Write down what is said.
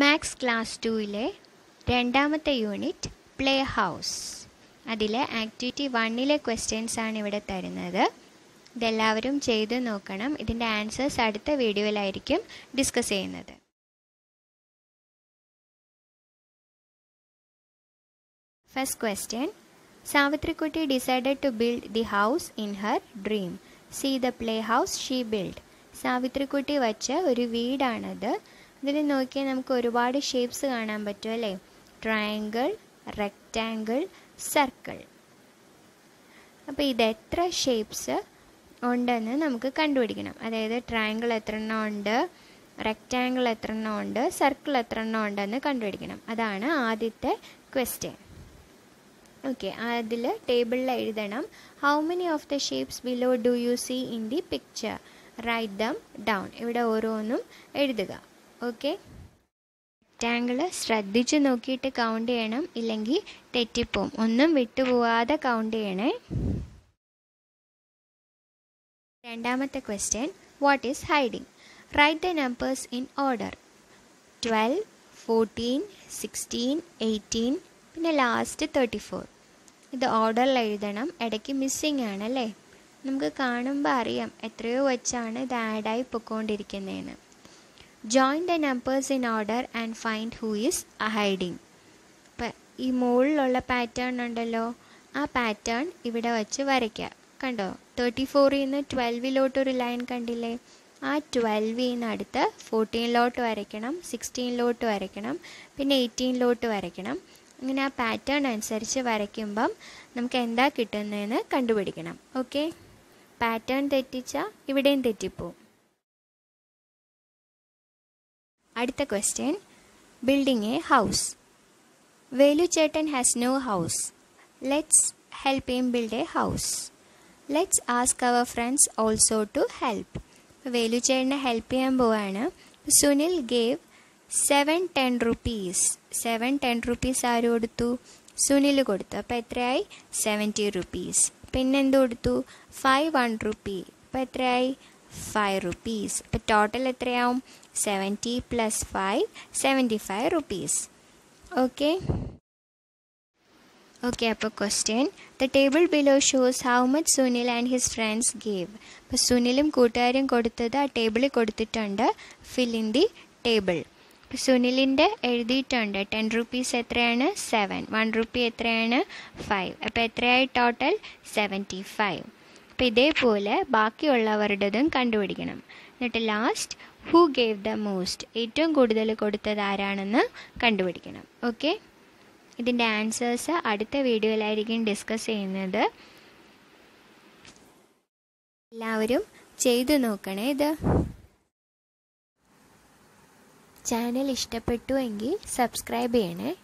Maths class 2-ലെ രണ്ടാമത്തെ unit play house അതിലെ ആക്ടിവിറ്റി 1-ലെ ക്വസ്റ്റ്യൻസ് ആണ് ഇവിടെ തരുന്നത്. ഇതെല്ലാവരും ചെയ്തു നോക്കണം. ഇതിൻ്റെ ആൻസേഴ്സ് അടുത്ത വീഡിയോയിലായിരിക്കും ഡിസ്കസ് ചെയ്യുന്നത്. First question. Savitri Kutty decided to build the house in her dream. See the playhouse she built. Savitri Kutty വച്ച ഒരു വീടാണത്. ഇതിൽ നോക്കിയാൽ നമുക്ക് ഒരുപാട് ഷേപ്സ് കാണാൻ പറ്റും അല്ലേ? Triangle, rectangle, circle. അപ്പോൾ ഇത് എത്ര ഷേപ്സ് ഉണ്ടെന്ന് നമുക്ക് കണ്ടുപിടിക്കണം. അതായത് ട്രയാങ്കിൾ എത്ര എണ്ണം ഉണ്ട്, റെക്റ്റാങ്കിൾ എത്ര എണ്ണം ഉണ്ട്, സർക്കിൾ എത്ര എണ്ണം ഉണ്ടെന്ന് കണ്ടുപിടിക്കണം. അതാണ് ആദ്യത്തെ ക്വസ്റ്റ്യൻ. ഓക്കെ, അതിൽ ടേബിളിൽ എഴുതണം how many of the shapes below do you see in the picture, write them down. ഇവിടെ ഓരോന്നും എഴുതുക. ഓക്കെ, റെക്റ്റാങ്കിൾ ശ്രദ്ധിച്ച് നോക്കിയിട്ട് കൗണ്ട് ചെയ്യണം, ഇല്ലെങ്കിൽ തെറ്റിപ്പോവും. ഒന്നും വിട്ടുപോവാതെ കൗണ്ട് ചെയ്യണേ. രണ്ടാമത്തെ question, what is hiding? Write the numbers in order. 12, 14, 16, 18 പിന്നെ ലാസ്റ്റ് 34. ഇത് ഓർഡറിൽ എഴുതണം. ഇടയ്ക്ക് മിസ്സിങ് ആണല്ലേ? നമുക്ക് കാണുമ്പോൾ അറിയാം എത്രയോ വെച്ചാണ് ഇത് ആഡായി പൊയ്ക്കൊണ്ടിരിക്കുന്നതെന്ന്. Join the numbers in order and find who is hiding. ഇപ്പം ഈ മുകളിലുള്ള പാറ്റേൺ ഉണ്ടല്ലോ, ആ പാറ്റേൺ ഇവിടെ വച്ച് വരയ്ക്കുക. കണ്ടോ, 34 നിന്ന് 12 ലൈൻ കണ്ടില്ലേ? ആ 12 അടുത്ത് 14 വരയ്ക്കണം, 16 വരയ്ക്കണം, പിന്നെ 18 വരയ്ക്കണം. അങ്ങനെ ആ പാറ്റേൺ അനുസരിച്ച് വരയ്ക്കുമ്പം നമുക്ക് എന്താ കിട്ടുന്നതെന്ന് കണ്ടുപിടിക്കണം. ഓക്കെ, പാറ്റേൺ തെറ്റിച്ചാൽ ഇവിടെയും തെറ്റിപ്പോവും. അടുത്ത question, building a house. Velu ചേട്ടൻ has no house. Let's help him build a house. Let's ask our friends also to help. Velu ചേട്ടനെ ഹെൽപ്പ് ചെയ്യാൻ പോവാണ്. Sunil gave 7 10 rupees. 7 10 rupees ആര് കൊടുത്തു? സുനിൽ കൊടുത്തു. അപ്പോൾ എത്രയായി? 70 rupees. പിന്നെന്ത് കൊടുത്തു? 5 1 rupee. അപ്പോൾ എത്രയായി? 5 rupees. അപ്പോൾ ടോട്ടൽ എത്രയാവും? 70 plus 5, 75 rupees. Okay, അപ്പോൾ question. The table below shows how much Sunil and his friends gave. അപ്പോൾ സുനിലും കൂട്ടുകാരും കൊടുത്തത് ആ ടേബിളിൽ കൊടുത്തിട്ടുണ്ട്. Fill in the table. അപ്പോൾ സുനിലിൻ്റെ എഴുതിയിട്ടുണ്ട് 10 rupees എത്രയാണ്? 7. 1 rupee എത്രയാണ്? 5. അപ്പോൾ എത്രയായി ടോട്ടൽ? 75. അപ്പോൾ ഇതേപോലെ ബാക്കിയുള്ളവരുടേതും കണ്ടുപിടിക്കണം. എന്നിട്ട് last who gave the most, ഏറ്റവും കൂടുതൽ കൊടുത്തത് ആരാണെന്ന് കണ്ടുപിടിക്കണം. ഓക്കെ, ഇതിൻ്റെ ആൻസേഴ്സ് അടുത്ത വീഡിയോയിലായിരിക്കും ഡിസ്കസ് ചെയ്യുന്നത്. എല്ലാവരും ചെയ്തു നോക്കണേ ഇത്. ചാനൽ ഇഷ്ടപ്പെട്ടു എങ്കിൽ സബ്സ്ക്രൈബ് ചെയ്യണേ.